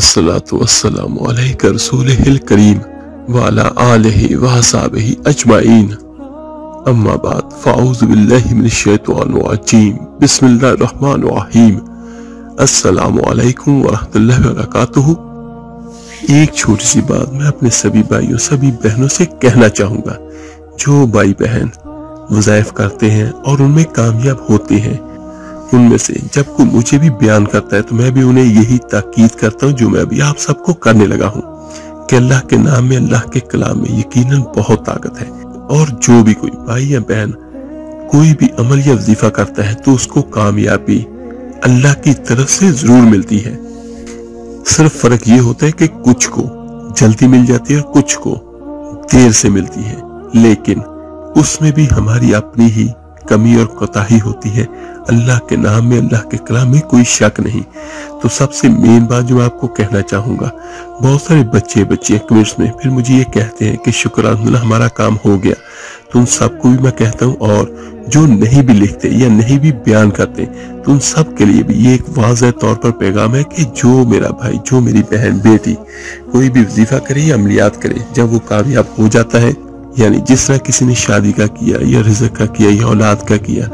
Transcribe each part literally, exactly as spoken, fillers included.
अस्सलातु वस्सलामु अलैका रसूलिल करीम वाला आलिहि वहसाबिहि अजमाइन। अम्मा बाद फाऊज़ु बिल्लाहि मिनश शैतानिर रजीम। बिस्मिल्लाहिर रहमानिर रहीम। अस्सलामु अलैकुम व रहमतुल्लाहि व बरकातुहू। एक छोटी सी बात मैं अपने सभी भाइयों सभी बहनों से कहना चाहूँगा। जो भाई बहन वज़ाइफ करते हैं और उनमें कामयाब होते हैं, उनमें से जब कोई मुझे भी बयान करता है तो मैं भी उन्हें यही ताकीद करता हूँ जो मैं अभी आप सबको करने लगा हूँ कि अल्लाह के नाम में, अल्लाह के कलाम में यकीनन बहुत ताकत है। और जो भी कोई भाई या बहन कोई भी अमल या वजीफा करता है तो उसको कामयाबी अल्लाह की तरफ से जरूर मिलती है। सिर्फ फर्क ये होता है कि कुछ को जल्दी मिल जाती है और कुछ को देर से मिलती है, लेकिन उसमें भी हमारी अपनी ही कमी और कोताही होती है। अल्लाह के नाम में, अल्लाह के कलाम में कोई शक नहीं। तो सबसे मेन बात जो मैं आपको कहना चाहूँगा, बहुत सारे बच्चे बच्चे कमेंट्स में फिर मुझे ये कहते हैं कि शुक्र अल्हम्दुलिल्लाह हमारा काम हो गया। तो उन सबको भी मैं कहता हूँ, और जो नहीं भी लिखते या नहीं भी बयान करते, तो उन सब के लिए भी ये एक वाज़ह तौर पर पैगाम है कि जो मेरा भाई, जो मेरी बहन, बेटी कोई भी वजीफा करे या अमलियात करे, जब वो कामयाब हो जाता है, यानी जिस तरह किसी ने शादी का किया या रिज़्क़ का किया या औलाद का किया,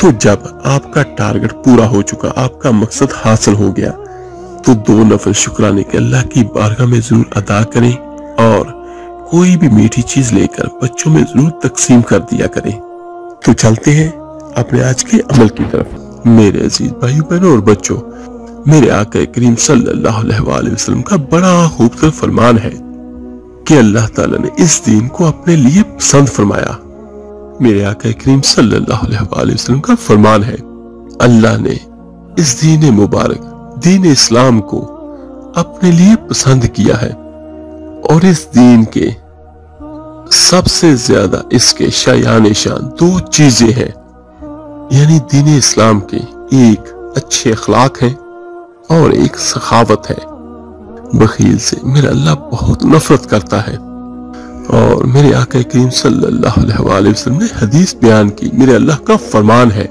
तो जब आपका टारगेट पूरा हो चुका, आपका मकसद हासिल हो गया, तो दो नफल शुक्राने के अल्लाह की बारगाह में जरूर अदा करें और कोई भी मीठी चीज लेकर बच्चों में जरूर तकसीम कर दिया करें। तो चलते हैं अपने आज के अमल की तरफ। मेरे अजीज भाई बहनों और बच्चों, मेरे आका करीम सल्लल्लाहु अलैहि वसल्लम का बड़ा खूबसूरत फरमान है कि अल्लाह ताला ने इस दिन को अपने लिए पसंद फरमाया। मेरे आका करीम सल्लल्लाहु अलैहि वसल्लम का फरमान है, अल्लाह ने इस दीन मुबारक, दीन इस्लाम को अपने लिए पसंद किया है और इस दीन के सबसे ज्यादा इसके शायान शान दो चीजें हैं, यानी दीन इस्लाम के एक अच्छे अखलाक है और एक सखावत है। बखील से मेरा अल्लाह बहुत नफरत करता है। और मेरे आका करीम सल्लल्लाहु अलैहि वसल्लम ने हदीस बयान की, मेरे अल्लाह का फरमान है,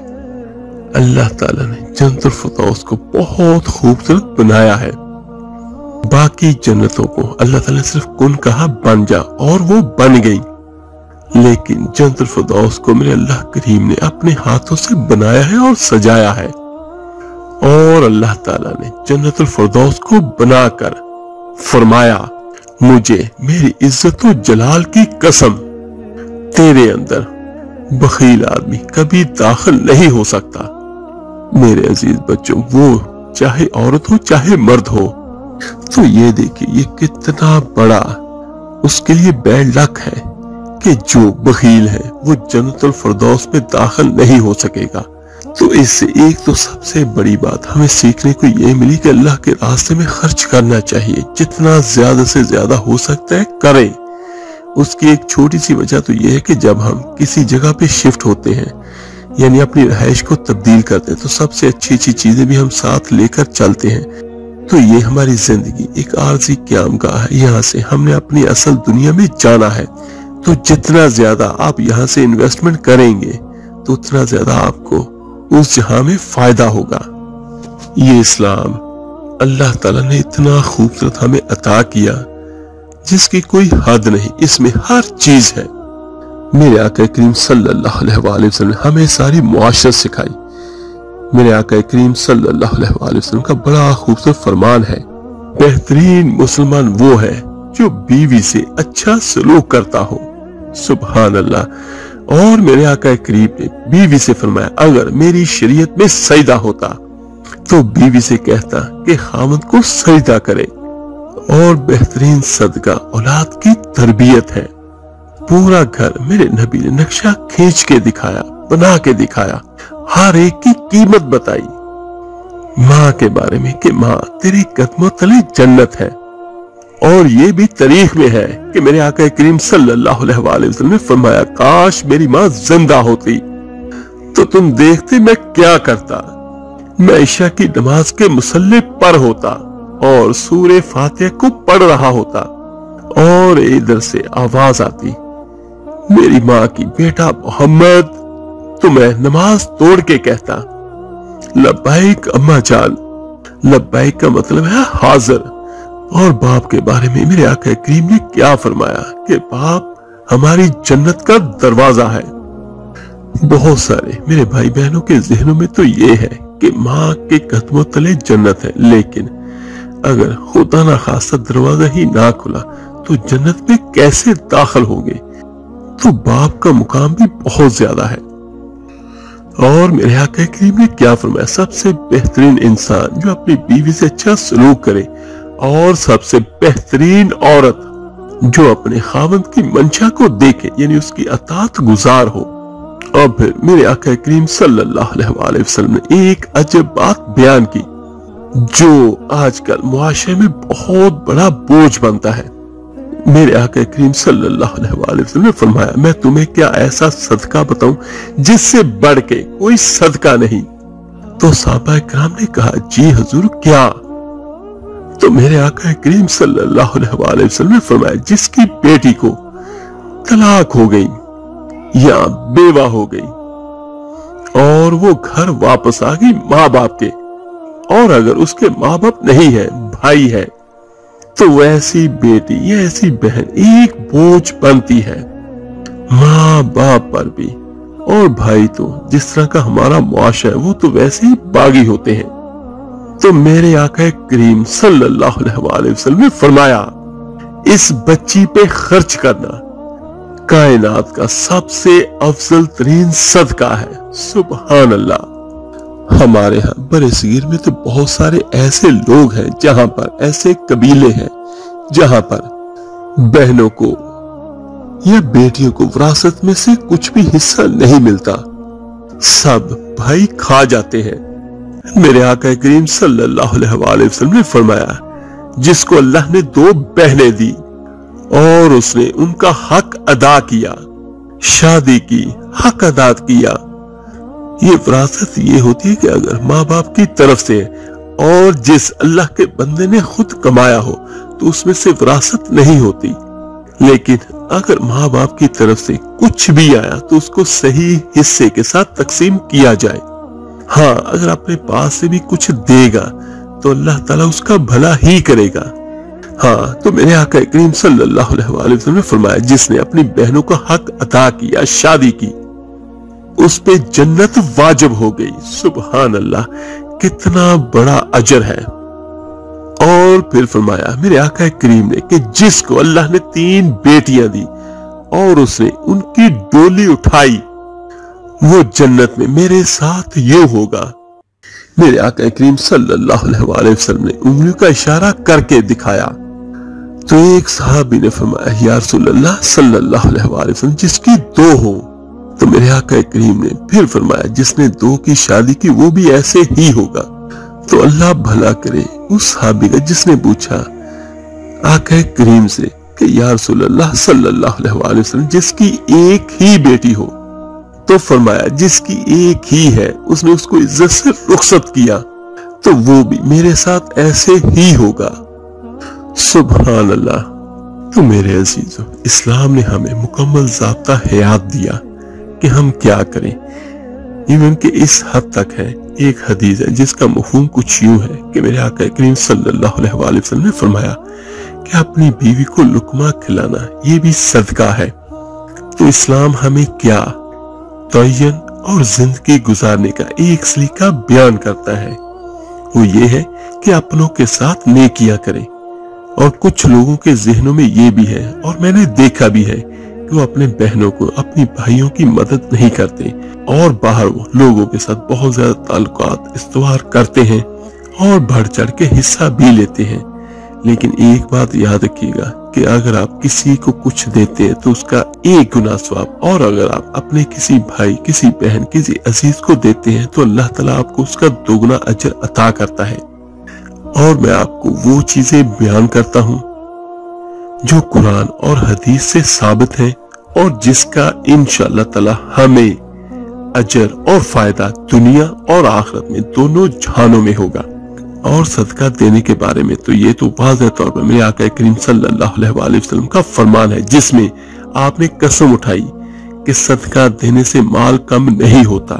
अल्लाह ताला ने जन्नतुल फिरदौस को बहुत खूबसूरत बनाया है। बाकी जन्नतों को अल्लाह ताला ने सिर्फ कुन कहा, बन जा, और वो बन गई, लेकिन जन्नतुल फिरदौस को मेरे अल्लाह करीम ने अपने हाथों से बनाया है और सजाया है। और अल्लाह ताला ने जन्नतुल फिरदौस को बनाकर फरमाया, मुझे मेरी इज्जत और जलाल की कसम, तेरे अंदर बखील आदमी कभी दाखिल नहीं हो सकता। मेरे अजीज बच्चों, वो चाहे औरत हो चाहे मर्द हो। तो ये देखिए, ये कितना बड़ा उसके लिए बैड लक है कि जो बखील है वो जन्नतुल फिरदौस में दाखिल नहीं हो सकेगा। तो इससे एक तो सबसे बड़ी बात हमें सीखने को ये मिली कि अल्लाह के रास्ते में खर्च करना चाहिए, जितना ज्यादा से ज्यादा हो सकता है करें। उसकी एक छोटी सी वजह तो ये है कि जब हम किसी जगह पे शिफ्ट होते हैं, यानी अपनी रहाइश को तब्दील करते हैं, तो सबसे अच्छी अच्छी चीजें भी हम साथ लेकर चलते हैं। तो ये हमारी जिंदगी एक आरजी क़यामगाह है, यहाँ से हमने अपनी असल दुनिया में जाना है। तो जितना ज्यादा आप यहाँ से इन्वेस्टमेंट करेंगे तो उतना ज्यादा आपको उस जहाँ में फायदा होगा। ये इस्लाम अल्लाह ताला ने इतना खूबसूरत हमें अता किया जिसकी कोई हद नहीं, इसमें हर चीज है। मेरे आका करीम सल्लल्लाहु अलैहि वसल्लम ने हमें सारी मुआशरत सिखाई। मेरे आका करीम सल्लल्लाहु अलैहि वसल्लम का बड़ा खूबसूरत फरमान है, बेहतरीन मुसलमान वो है जो बीवी से अच्छा सलूक करता हो। सुभान अल्लाह। और मेरे आका करीम ने बीवी से फरमाया, अगर मेरी शरीयत में सजदा होता तो बीवी से कहता कि खामद को सजदा करे। और बेहतरीन सदका औलाद की तरबियत है। पूरा घर मेरे नबी ने नक्शा खींच के दिखाया, बना के दिखाया, हर एक की कीमत बताई। माँ के बारे में कि माँ तेरे कदमों तले जन्नत है। और ये भी तारीख में है कि मेरे आका करीम सल्लल्लाहु अलैहि वसल्लम ने फरमाया, काश मेरी माँ जिंदा होती तो तुम देखते मैं क्या करता। मैं ईशा की नमाज के मुसल्ले पर होता और सूरह फातिहा को पढ़ रहा होता, और इधर से आवाज आती मेरी माँ की, बेटा मोहम्मद। तो मैं नमाज तोड़ के कहता, लब्बैक अम्मा जान। लब्बैक का मतलब है हाजिर, और बाप के बारे में मेरे आका करीम ने क्या फरमाया कि बाप हमारी जन्नत का दरवाजा है। बहुत सारे मेरे भाई बहनों के जहनों में तो ये है कि माँ के कदमों तले जन्नत है, लेकिन अगर खुदा ना खासा दरवाजा ही ना खुला तो जन्नत में कैसे दाखिल होंगे। तो बाप का मुकाम भी बहुत ज्यादा है। और मेरे आका करीम ने क्या फरमाया, सबसे बेहतरीन इंसान जो अपनी बीवी से अच्छा सलूक करे और सबसे बेहतरीन औरत जो अपने खावंद की मंशा को देखे, यानी उसकी अतात गुजार हो। और फिर मेरे आका करीम सल्लल्लाहु अलैहि वसल्लम ने एक अजब बात बयान की जो आजकल मुआशरे में बहुत बड़ा बोझ बनता है। मेरे आका करीम सल्लल्लाहु अलैहि वसल्लम ने फरमाया, मैं तुम्हें क्या ऐसा सदका बताऊं जिससे बढ़ के कोई सदका नहीं। तो सहाबा किराम ने कहा, जी हुजूर क्या। तो मेरे आका करीम सल्लल्लाहु अलैहि वसल्लम ने फरमाया, जिसकी बेटी को तलाक हो गई या बेवा हो गई और वो घर वापस आ गई माँ बाप के, और अगर उसके माँ बाप नहीं है भाई है, तो वो ऐसी बेटी या ऐसी बहन एक बोझ बनती है माँ बाप पर भी। और भाई तो जिस तरह का हमारा मुआशरा है वो तो वैसे ही बागी होते हैं। तो मेरे आका करीम सल्लल्लाहु अलैहि वसल्लम ने फरमाया, इस बच्ची पे खर्च करना कायनात का सबसे अफजल तरीन सदका है। सुबहान अल्लाह। हमारे यहाँ बड़े सगीर में तो बहुत सारे ऐसे लोग हैं जहां पर ऐसे कबीले हैं जहां पर बहनों को या बेटियों को विरासत में से कुछ भी हिस्सा नहीं मिलता, सब भाई खा जाते हैं। मेरे आका करीम सल्लल्लाहु अलैहि वसल्लम ने फरमाया, जिसको अल्लाह ने दो बहनें दी और उसने उनका हक अदा किया, शादी की, हक अदा किया, ये विरासत ये होती है कि अगर माँ बाप की तरफ से और जिस अल्लाह के बंदे ने खुद कमाया हो तो उसमें से विरासत नहीं होती। लेकिन अगर माँ बाप की तरफ से कुछ भी आया तो उसको सही हिस्से के साथ तकसीम किया जाए। हाँ, अगर अपने पास से भी कुछ देगा तो अल्लाह ताला उसका भला ही करेगा। हाँ, तो मेरे आका करीम सल्लल्लाहु अलैहि वसल्लम ने फरमाया, जिसने अपनी बहनों का हक अदा किया, शादी की, उस पे जन्नत वाजिब हो गई। सुबहान अल्लाह, कितना बड़ा अजर है। और फिर फरमाया मेरे आका करीम ने कि जिसको अल्लाह ने तीन बेटियां दी और उसने उनकी डोली उठाई, वो जन्नत में मेरे साथ ये होगा। मेरे आका करीम सल्लल्लाहु अलैहि वसल्लम ने उंगलियों का इशारा करके दिखाया। तो एक सहाबी ने फरमाया, या रसूलल्लाह सल्लल्लाहु अलैहि वसल्लम, जिसकी दो हो। तो मेरे आका करीम ने फिर फरमाया, जिसने दो की शादी की वो भी ऐसे ही होगा। तो अल्लाह भला करे उस सहाबी का जिसने पूछा आका करीम से कि या रसूलल्लाह सल्लल्लाहु अलैहि वसल्लम, जिसकी एक ही बेटी हो। तो फरमाया, जिसकी एक ही है, उसने उसको इज्जत से रुखसत किया, तो वो भी मेरे साथ ऐसे ही होगा। सुभान अल्लाह। तो मेरे अजीजों, इस्लाम ने हमें मुकम्मल ज़ाब्ता हयात दिया कि हम क्या करें। इवन के इस हद तक है, एक हदीस है जिसका मफहूम कुछ यूं है कि मेरे आका करीम सल्लल्लाहु अलैहि वसल्लम ने फरमाया कि अपनी बीवी को लुकमा खिलाना ये भी सदका है। तो इस्लाम हमें क्या तयन और जिंदगी गुजारने का एक सलीका बयान करता है, वो ये है कि अपनों के साथ नेकियां करें। और कुछ लोगों के जहनों में ये भी है, और मैंने देखा भी है, कि वो अपने बहनों को, अपनी भाइयों की मदद नहीं करते और बाहर वो लोगों के साथ बहुत ज्यादा ताल्लुकात इस्तवार करते हैं और बढ़ चढ़ के हिस्सा भी लेते हैं। लेकिन एक बात याद रखिएगा कि अगर आप किसी को कुछ देते हैं तो उसका एक गुना सवाब, और अगर आप अपने किसी भाई, किसी बहन, किसी अजीज को देते हैं तो अल्लाह ताला आपको उसका दोगुना अजर अता करता है। और मैं आपको वो चीजें बयान करता हूँ जो कुरान और हदीस से साबित है और जिसका इंशाअल्लाह ताला हमें अजर और फायदा दुनिया और आखिरत में दोनों जहानों में होगा। और सदका देने के बारे में तो ये तो वाज़ह तौर पर मेरे आका करीम सल्लल्लाहु अलैहि वसल्लम का फरमान है, जिसमें आपने कसम उठाई कि सदका देने से माल कम नहीं होता।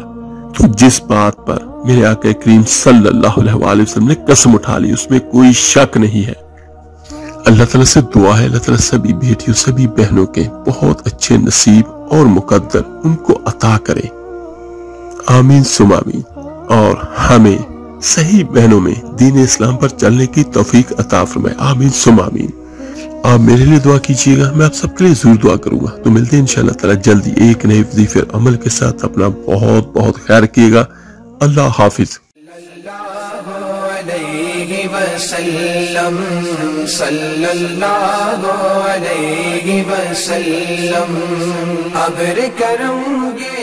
तो जिस बात पर मेरे आका करीम सल्लल्लाहु अलैहि वसल्लम ने कसम उठा ली उसमें कोई शक नहीं है। अल्लाह ताला से दुआ है अल्लाह ताला सभी बेटियों सभी बहनों के बहुत अच्छे नसीब और मुकद्दर उनको अता करे, आमीन सुमामीन। और हमें सही बहनों में दीन इस्लाम पर चलने की तौफीक अता फरमाए, आमीन सुमामीन। आप मेरे लिए दुआ कीजिएगा, मैं आप सबके लिए जरूर दुआ करूंगा। तो मिलते हैं इंशाल्लाह ताला जल्दी एक नए वजीफे अमल के साथ। अपना बहुत बहुत ख्याल रखिएगा, अल्लाह हाफिज। Sallallahu alaihi wasallam, abr karam।